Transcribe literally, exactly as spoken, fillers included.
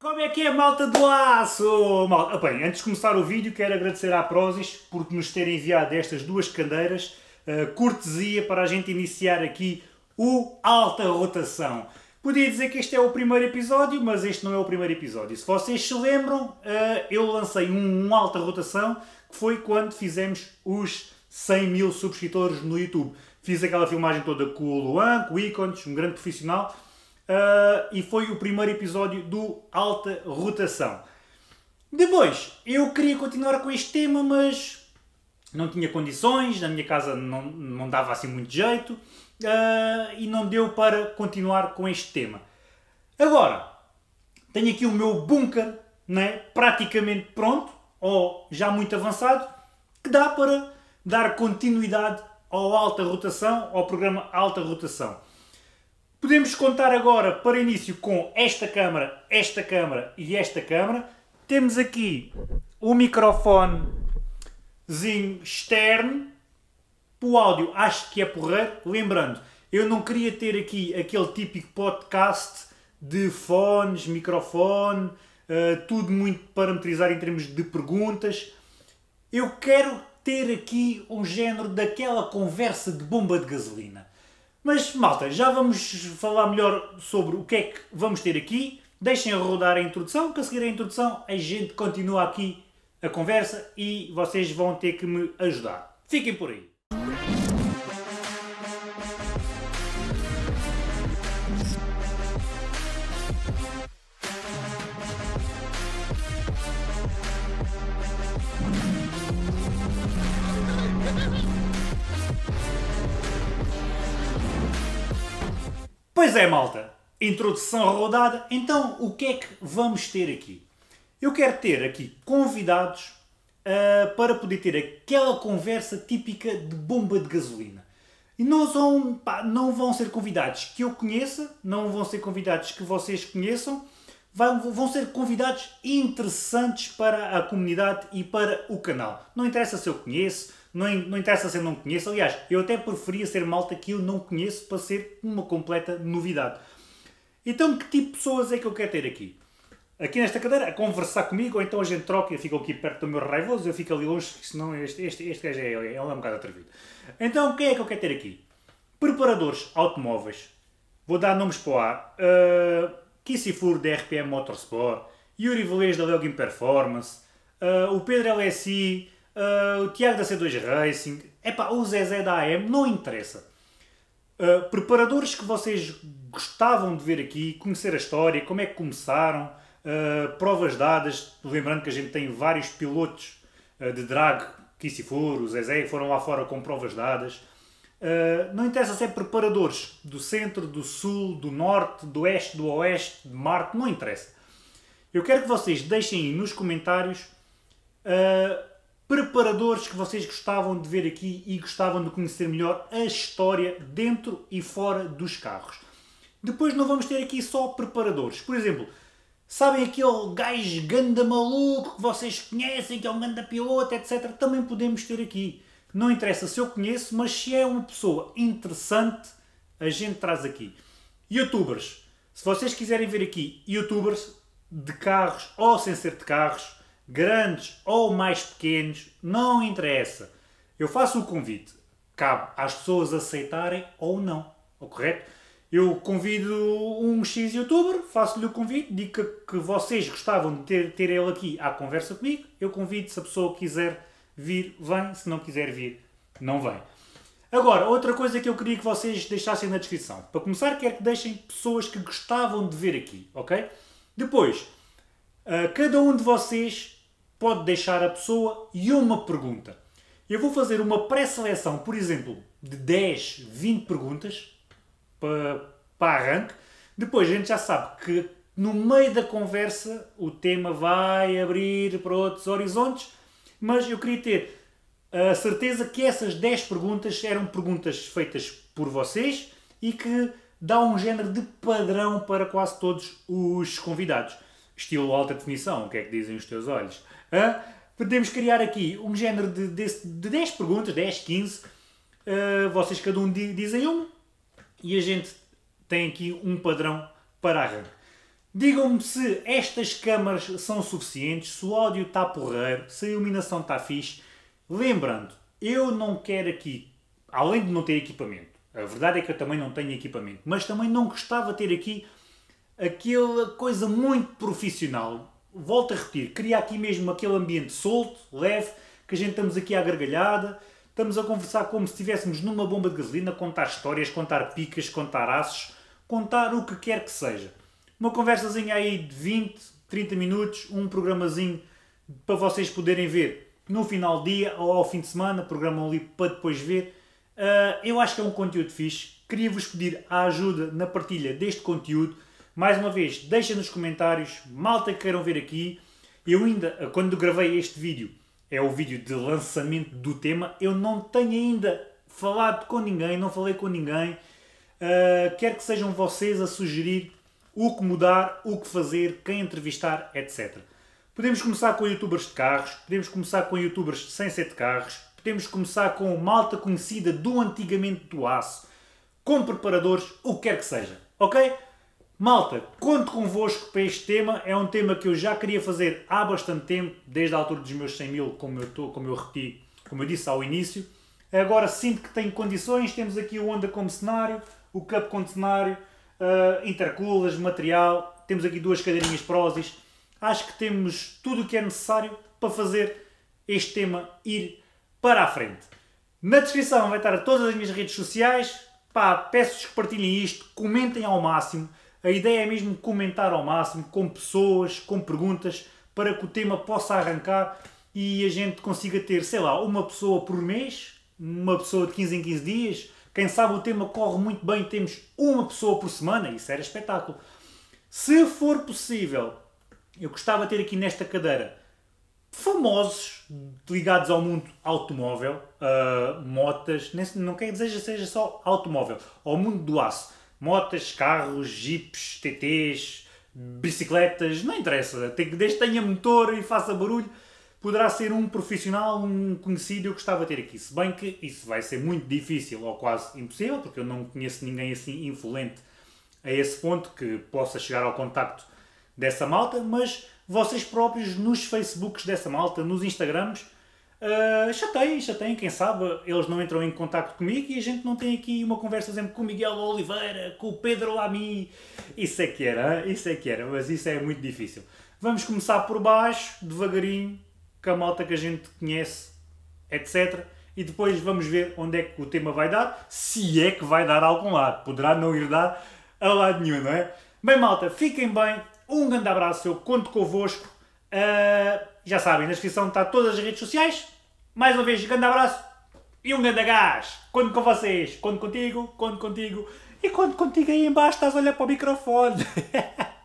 Como é que é, malta do aço? Malta... Bem, antes de começar o vídeo quero agradecer à Prozis por nos ter enviado estas duas cadeiras, uh, cortesia para a gente iniciar aqui o Alta Rotação. Podia dizer que este é o primeiro episódio, mas este não é o primeiro episódio. Se vocês se lembram, uh, eu lancei um, um Alta Rotação, que foi quando fizemos os cem mil subscritores no YouTube. Fiz aquela filmagem toda com o Luan, com o Icons, um grande profissional. Uh, e foi o primeiro episódio do Alta Rotação. Depois, eu queria continuar com este tema, mas não tinha condições, na minha casa não, não dava assim muito jeito, uh, e não deu para continuar com este tema. Agora, tenho aqui o meu bunker, né, praticamente pronto, ou já muito avançado, que dá para dar continuidade ao Alta Rotação, ao programa Alta Rotação. Podemos contar agora, para início, com esta câmara, esta câmara e esta câmara. Temos aqui o microfonezinho externo, para o áudio acho que é porreiro. Lembrando, eu não queria ter aqui aquele típico podcast de fones, microfone, uh, tudo muito parametrizado em termos de perguntas. Eu quero ter aqui um género daquela conversa de bomba de gasolina. Mas, malta, já vamos falar melhor sobre o que é que vamos ter aqui. Deixem rodar a introdução, que a seguir a introdução a gente continua aqui a conversa e vocês vão ter que me ajudar. Fiquem por aí. Pois é, malta, introdução rodada, então o que é que vamos ter aqui? Eu quero ter aqui convidados uh, para poder ter aquela conversa típica de bomba de gasolina. E não, são, pá, não vão ser convidados que eu conheça, não vão ser convidados que vocês conheçam, vão, vão ser convidados interessantes para a comunidade e para o canal. Não interessa se eu conheço, Não, não interessa se eu não conheço. Aliás, eu até preferia ser malta que eu não conheço para ser uma completa novidade. Então, que tipo de pessoas é que eu quero ter aqui? Aqui nesta cadeira, a conversar comigo, ou então a gente troca e fica aqui perto do meu raivoso, eu fico ali longe, senão este, este, este gajo é, é, é um bocado atrevido. Então, quem é que eu quero ter aqui? Preparadores automóveis. Vou dar nomes para o ar. Uh, Kissy Four da R P M Motorsport. Yuri Velez da Legion Performance. Uh, o Pedro L S I. Uh, o Tiago da C dois Racing, epá, o Zezé da A M, não interessa. Uh, preparadores que vocês gostavam de ver aqui, conhecer a história, como é que começaram, uh, provas dadas, lembrando que a gente tem vários pilotos uh, de drag, que se for, o Zezé, foram lá fora com provas dadas. Uh, não interessa se é preparadores do centro, do sul, do norte, do oeste, do oeste, de Marte, não interessa. Eu quero que vocês deixem aí nos comentários uh, preparadores que vocês gostavam de ver aqui e gostavam de conhecer melhor a história dentro e fora dos carros. Depois não vamos ter aqui só preparadores. Por exemplo, sabem aquele gajo ganda maluco que vocês conhecem, que é um ganda piloto, etcétera. Também podemos ter aqui. Não interessa se eu conheço, mas se é uma pessoa interessante, a gente traz aqui. Youtubers. Se vocês quiserem ver aqui youtubers de carros ou sem ser de carros, grandes ou mais pequenos, não interessa. Eu faço o convite. Cabe às pessoas aceitarem ou não. Correto? Eu convido um X youtuber, faço-lhe o convite, digo que, que vocês gostavam de ter, ter ele aqui à conversa comigo. Eu convido, se a pessoa quiser vir, vem. Se não quiser vir, não vem. Agora, outra coisa que eu queria que vocês deixassem na descrição. Para começar, quero que deixem pessoas que gostavam de ver aqui. Ok? Depois, cada um de vocês pode deixar a pessoa e uma pergunta. Eu vou fazer uma pré-seleção, por exemplo, de dez, vinte perguntas para, para arranque. Depois a gente já sabe que no meio da conversa o tema vai abrir para outros horizontes, mas eu queria ter a certeza que essas dez perguntas eram perguntas feitas por vocês e que dá um género de padrão para quase todos os convidados. Estilo alta definição, o que é que dizem os teus olhos? Ah, podemos criar aqui um género de, de, de dez perguntas, dez, quinze. Uh, vocês cada um dizem uma e a gente tem aqui um padrão para arranque. Digam-me se estas câmaras são suficientes, se o áudio está porreiro, se a iluminação está fixe. Lembrando, eu não quero aqui, além de não ter equipamento, a verdade é que eu também não tenho equipamento, mas também não gostava de ter aqui aquela coisa muito profissional. Volto a repetir, criar aqui mesmo aquele ambiente solto, leve, que a gente estamos aqui à gargalhada, estamos a conversar como se estivéssemos numa bomba de gasolina, contar histórias, contar picas, contar aços, contar o que quer que seja. Uma conversazinha aí de vinte, trinta minutos, um programazinho para vocês poderem ver no final do dia ou ao fim de semana, programam ali para depois ver. Uh, eu acho que é um conteúdo fixe, queria-vos pedir a ajuda na partilha deste conteúdo. Mais uma vez, deixem nos comentários, malta que queiram ver aqui. Eu ainda, quando gravei este vídeo, é o vídeo de lançamento do tema, eu não tenho ainda falado com ninguém, não falei com ninguém. Uh, quero que sejam vocês a sugerir o que mudar, o que fazer, quem entrevistar, etcétera. Podemos começar com youtubers de carros, podemos começar com youtubers sem ser de carros, podemos começar com malta conhecida do antigamente do aço, com preparadores, o que quer que seja, ok? Malta, conto convosco para este tema, é um tema que eu já queria fazer há bastante tempo, desde a altura dos meus cem mil, como eu, tô, como eu repeti, como eu disse ao início. Agora sinto que tenho condições, temos aqui o Honda como cenário, o Cup como cenário, Uh, intercoolers, material, temos aqui duas cadeirinhas Prozis, acho que temos tudo o que é necessário para fazer este tema ir para a frente. Na descrição vai estar todas as minhas redes sociais, pá, peço-vos que partilhem isto, comentem ao máximo, a ideia é mesmo comentar ao máximo, com pessoas, com perguntas, para que o tema possa arrancar e a gente consiga ter, sei lá, uma pessoa por mês, uma pessoa de quinze em quinze dias. Quem sabe o tema corre muito bem, temos uma pessoa por semana, isso era espetáculo. Se for possível, eu gostava de ter aqui nesta cadeira famosos ligados ao mundo automóvel, uh, motas, não quer dizer que seja só automóvel, ao mundo do aço. Motas, carros, jipes, T Ts, bicicletas, não interessa, desde que tenha motor e faça barulho, poderá ser um profissional, um conhecido, eu gostava de ter aqui. Se bem que isso vai ser muito difícil ou quase impossível, porque eu não conheço ninguém assim influente a esse ponto que possa chegar ao contacto dessa malta, mas vocês próprios nos Facebooks dessa malta, nos Instagrams, uh, chateiem, chateiem, quem sabe eles não entram em contacto comigo e a gente não tem aqui uma conversa sempre com o Miguel Oliveira, com o Pedro Lami, isso é que era, isso é que era, mas isso é muito difícil. Vamos começar por baixo, devagarinho, com a malta que a gente conhece, etcétera. E depois vamos ver onde é que o tema vai dar, se é que vai dar a algum lado. Poderá não ir dar a lado nenhum, não é? Bem, malta, fiquem bem. Um grande abraço, eu conto convosco. Uh, já sabem, na descrição está todas as redes sociais. Mais uma vez, um grande abraço e um grande gás. Conto com vocês. Conto contigo, conto contigo. E conto contigo aí embaixo, estás a olhar para o microfone.